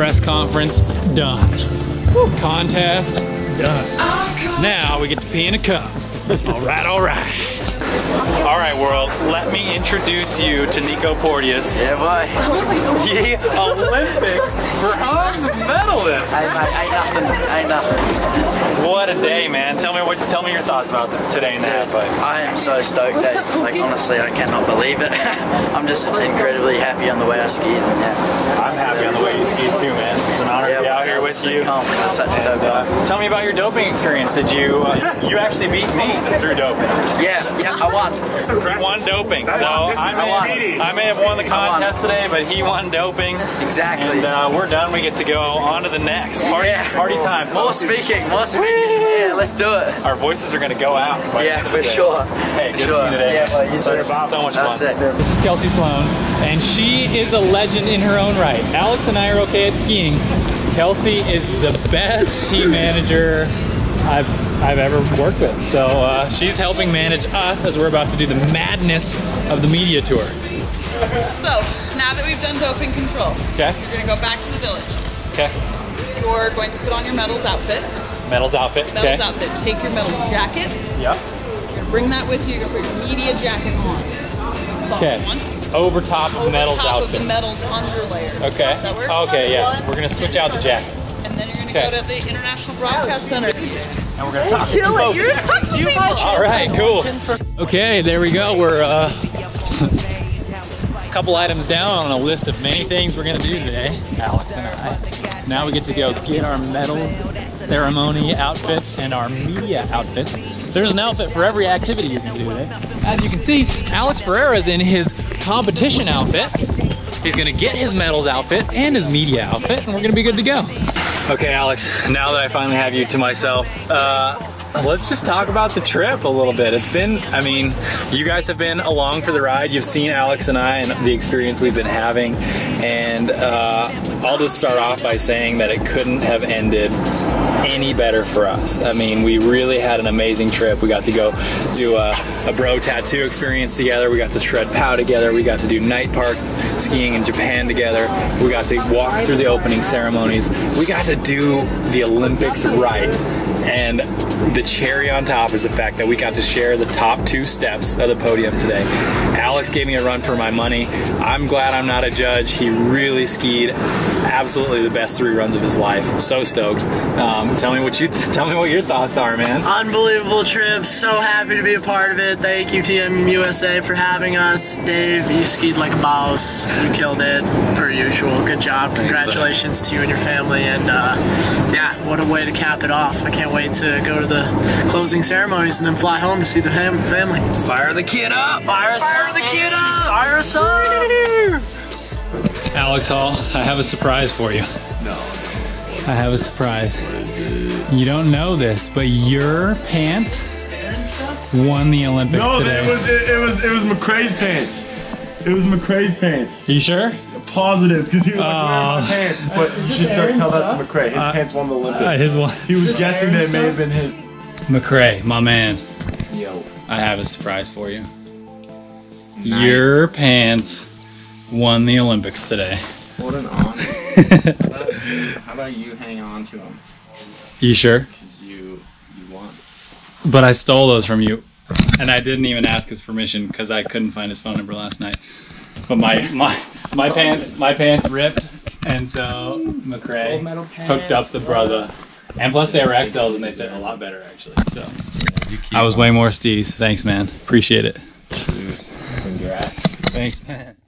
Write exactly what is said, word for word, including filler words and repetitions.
Press conference, done. Woo. Contest, done. Now we get to pee in a cup. All right, all right. All right, world, let me introduce you to Nico Porteous. Yeah, boy. The Olympic bronze medalist. I, I, I nothing, I nothing. What a day, man. Tell me what. Tell me your thoughts about today and that. But I am so stoked. That, like, honestly, I cannot believe it. I'm just incredibly happy on the way I skied. Yeah. I'm happy on the way you skied too, man. It's an honor yeah, to be out here with you. It's such a dope guy. Uh, tell me about your doping experience. Did you, uh, you actually beat me through doping? Yeah, yeah, I won. That's impressive. Won doping. So I may, have, I may have won the contest today, but he won doping. Exactly. And uh, we're done. We get to go on to the next. Party, yeah. party time. Folks. More speaking. More speaking. Whee! Yeah, let's do it. Our voices are going to go out. Yeah, for today. sure. Hey, good sure. to see you today. Yeah, well, you so, so much That's fun. It. This is Kelsey Sloan, and she is a legend in her own right. Alex and I are okay at skiing. Kelsey is the best team manager I've I've ever worked with. So uh, she's helping manage us as we're about to do the madness of the media tour. So now that we've done doping control, okay, you're gonna go back to the village. Okay. You're going to put on your medals outfit. Medals outfit. Medals okay. outfit. Take your medals jacket. Yeah. You're gonna bring that with you. You're gonna put your media jacket on. Okay. One. Over top of medals outfit. Over top of the medals underlayer. Okay. So okay. Yeah. We're gonna switch out the jacket. And then you're gonna okay. go to the International Broadcast Center. And we're gonna talk to folks. You're talking to people. All right, cool. Okay, there we go. We're uh, a couple items down on a list of many things we're gonna do today, Alex and I. Now we get to go get our medal ceremony outfits and our media outfits. There's an outfit for every activity you can do today. As you can see, Alex Ferreira is in his competition outfit. He's gonna get his medals outfit and his media outfit, and we're gonna be good to go. Okay, Alex, now that I finally have you to myself, uh, let's just talk about the trip a little bit. It's been, I mean, you guys have been along for the ride. You've seen Alex and I and the experience we've been having. And uh, I'll just start off by saying that it couldn't have ended any better for us. I mean, we really had an amazing trip. We got to go do a, a bro tattoo experience together. We got to shred pow together. We got to do night park skiing in Japan together. We got to walk through the opening ceremonies. We got to do the Olympics right. And the cherry on top is the fact that we got to share the top two steps of the podium today. Alex gave me a run for my money. I'm glad I'm not a judge. He really skied absolutely the best three runs of his life. So stoked. Um, tell me what you tell me what your thoughts are, man. Unbelievable trip. So happy to be a part of it. Thank you, T M U S A, for having us. Dave, you skied like a boss. You killed it, per usual. Good job. Congratulations Thanks, to you and your family. And uh, yeah, what a way to cap it off. I can't wait to go to the closing ceremonies and then fly home to see the family. Fire the kid up! Fire us Fire up. the kid up! Fire us up! Alex Hall, I have a surprise for you. No. I have a surprise. You don't know this, but your pants won the Olympics no, today. No, it was, it, it, was, it was McRae's pants. It was McRae's pants. Are you sure? Positive, because he was like wearing my pants, but you should start tell that to McRae. His uh, pants won the Olympics. Uh, his one. He was guessing that it may have been his. McRae, my man. Yo. I have a surprise for you. Nice. Your pants won the Olympics today. What an honor. how, how about you hang on to them? You sure? Because you, you won. But I stole those from you, and I didn't even ask his permission because I couldn't find his phone number last night. But my my my pants my pants ripped, and so McRae hooked up the brother. And plus they were X Ls and they fit a lot better actually. So I was way more steez. Thanks, man. Appreciate it. Congrats. Thanks, man.